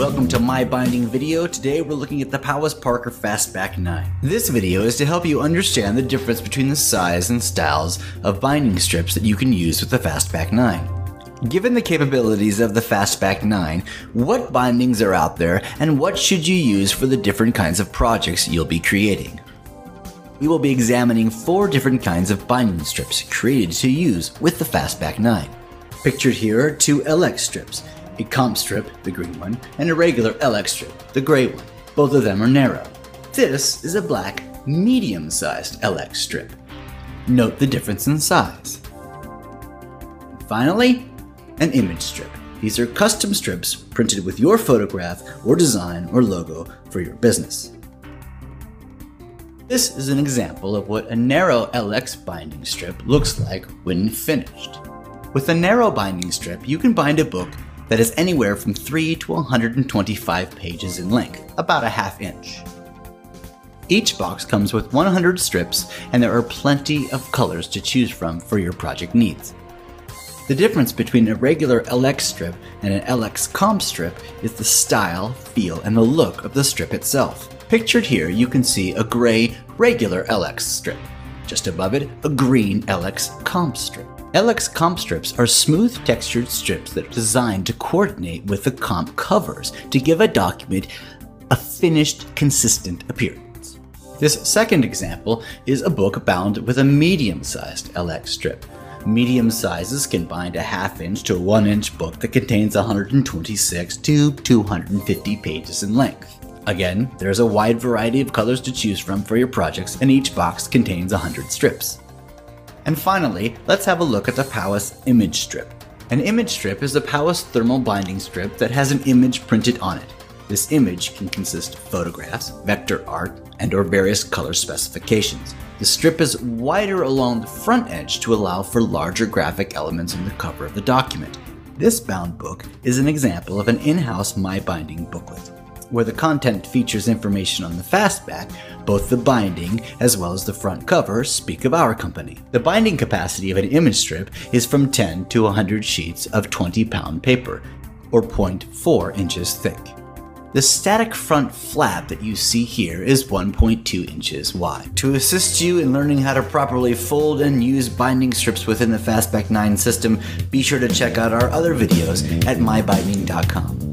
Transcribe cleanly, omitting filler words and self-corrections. Welcome to My Binding video. Today we're looking at the Powis Parker Fastback 9. This video is to help you understand the difference between the size and styles of binding strips that you can use with the Fastback 9. Given the capabilities of the Fastback 9, what bindings are out there and what should you use for the different kinds of projects you'll be creating? We will be examining 4 different kinds of binding strips created to use with the Fastback 9. Pictured here are 2 LX strips, a comp strip, the green one, and a regular LX strip, the gray one. Both of them are narrow. This is a black, medium-sized LX strip. Note the difference in size. Finally, an image strip. These are custom strips printed with your photograph or design or logo for your business. This is an example of what a narrow LX binding strip looks like when finished. With a narrow binding strip, you can bind a book that is anywhere from 3 to 125 pages in length, about a half inch. Each box comes with 100 strips, and there are plenty of colors to choose from for your project needs. The difference between a regular LX strip and an LX Comp strip is the style, feel, and the look of the strip itself. Pictured here, you can see a gray, regular LX strip. Just above it, a green LX Comp strip. LX comp strips are smooth textured strips that are designed to coordinate with the comp covers to give a document a finished, consistent appearance. This second example is a book bound with a medium-sized LX strip. Medium sizes can bind a half-inch to a 1-inch book that contains 126 to 250 pages in length. Again, there's a wide variety of colors to choose from for your projects, and each box contains 100 strips. And finally, let's have a look at the Powis Image Strip. An image strip is a Powis thermal binding strip that has an image printed on it. This image can consist of photographs, vector art, and/or various color specifications. The strip is wider along the front edge to allow for larger graphic elements on the cover of the document. This bound book is an example of an in-house MyBinding booklet, where the content features information on the Fastback. Both the binding as well as the front cover speak of our company. The binding capacity of an image strip is from 10 to 100 sheets of 20-pound paper, or 0.4 inches thick. The static front flap that you see here is 1.2 inches wide. To assist you in learning how to properly fold and use binding strips within the Fastback 9 system, be sure to check out our other videos at mybinding.com.